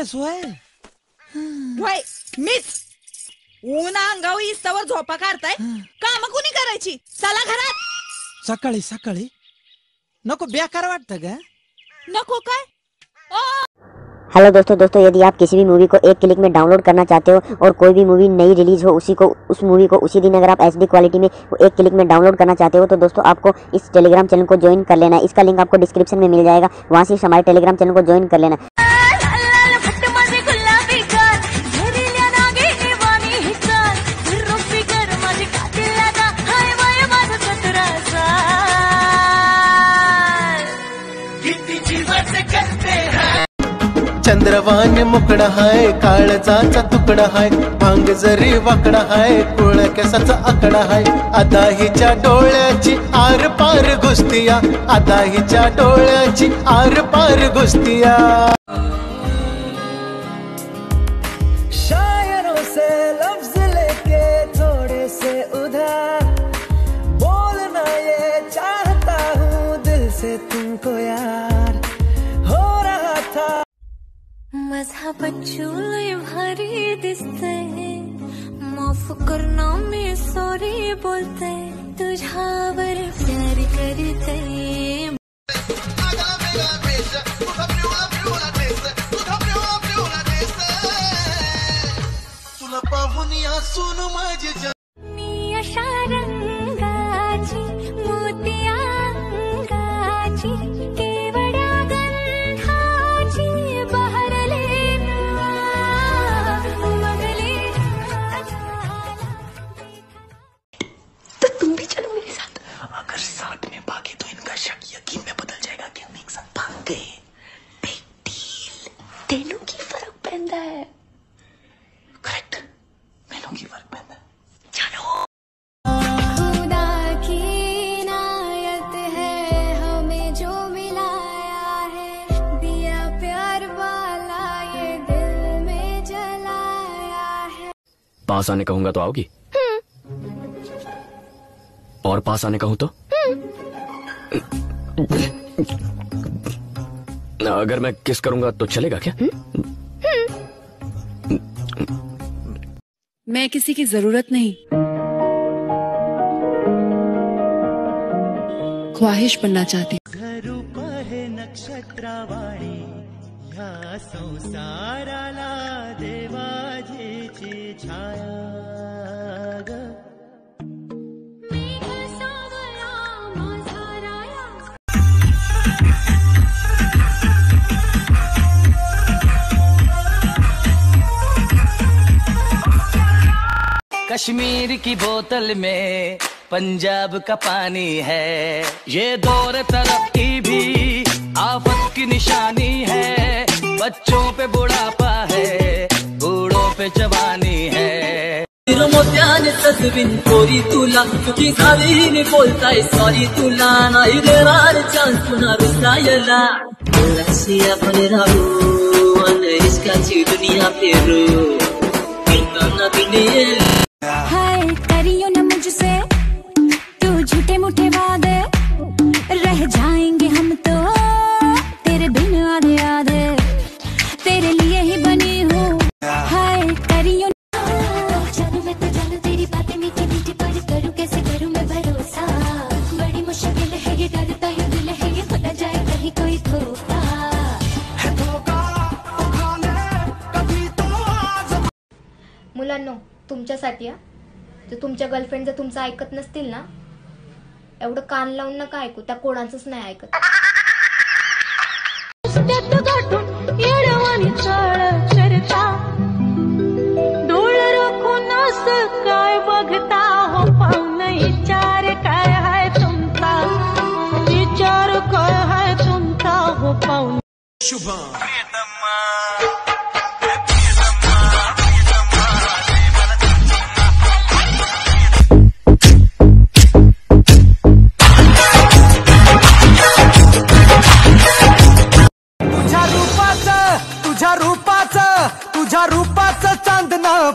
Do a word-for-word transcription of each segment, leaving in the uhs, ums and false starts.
eso es. वय मीच ऊन अंगावर इस्तावर झोपा काढताय काम कोणी करायची चला घरात सकाळी सकाळी नको बेकार वाटतं का नको काय। हेलो दोस्तों दोस्तों यदि आप किसी भी मूवी को एक क्लिक में डाउनलोड करना चाहते हो और कोई भी मूवी नई रिलीज़ हो उसी को उस मूवी को उसी दिन अगर आप एच डी क्वालिटी में एक क्लिक में डाउनलोड करना चाहते हो तो दोस्तों आपको इस टेलीग्राम चैनल को ज्वाइन कर लेना है। इसका लिंक आपको डिस्क्रिप्शन में मिल जाएगा, वहाँ से हमारे टेलीग्राम चैनल को ज्वाइन कर लेना। चंद्रवान मुकड़ा हाय काळजाचा तुकडा हाय भांग जरी वाकडा हाय कुळ केसाचा आकडा हाय आता हिच्या डोळ्याची आर पार घुसतिया आता हिच्या डोळ्याची आर पार घुसतिया शायरों से लफ्ज लेके थोड़े से उधार बोलना ये चाहता हूँ दिल से तुमको यार मज़ा बच्चूले भारी दिसते हैं माफ करना मैं सॉरी बोलते तुझा वर प्यार करते सुन मज मी अशा रंगाची मोतिया अंगाची पास आने कहूंगा तो आओगी और पास आने कहूं तो अगर मैं किस करूंगा तो चलेगा क्या? मैं किसी की जरूरत नहीं, ख्वाहिश बनना चाहती। रूप है नक्षत्रावाणी या संसाराला देवाजीची छाया ग कश्मीर की बोतल में पंजाब का पानी है, ये दौर तरक्की भी आफत की निशानी है। बच्चों पे बुढ़ापा है, बूढ़ों पे जवानी है। कोरी तुला चुकी झाली बोलताय सॉरी तुला नाही देणार चान्स पुन्हा रुसायला। रशिया पण राहू आणि इश्काची दुनिया फेरू इतना दुनिया हाय करियो ना मुझसे तू झूठे मुठे वादे रह जाएंगे हम तो तेरे बिन आधे आधे तेरे लिए ही बनी हूँ हाय करियो जानू मैं तो जानू तेरी बातें मीठी मीठी पर करूँ कैसे करूँ मैं भरोसा बड़ी मुश्किल है ये डरता है दिल है ये खुला जाए कहीं कोई धोखा है धोखा उठाने कभी तो आज मुलांनो तुमच्यासाठी जो तुमच्या गर्लफ्रेंड जर तुमचं ऐकत नसतील ना एवढं कान लावून नका ऐकू त्या कोणाचंच नाही ऐकत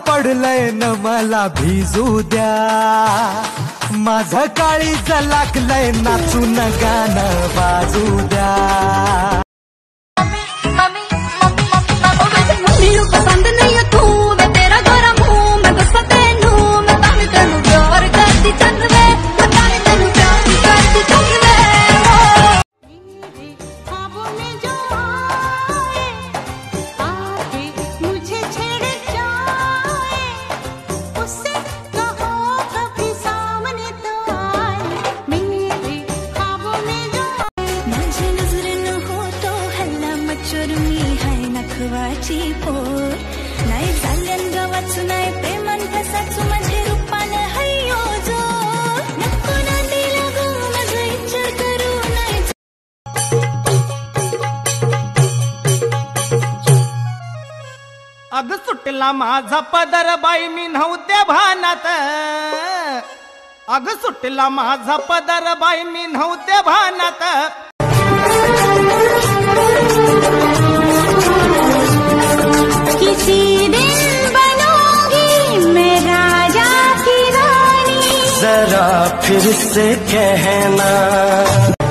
पडलंय न मला भिजू द्या माझं काळीज लागलंय नाचून गाणं बाजू द्या मम्मी मम्मी मम्मी मम्मी देवाची पोर नाही झाल्यान गवच नाही प्रेमन फसाच माझे रूपान हयो जो नको ना दिला गो माझा इच्छा करू नाही अग सुटला माझा पदर बाई मी नव्हते भानात अग सुटला माझा पदर बाई मी नव्हते भानात किसी दिन बनूंगी मैं राजा की रानी जरा फिर से कहना।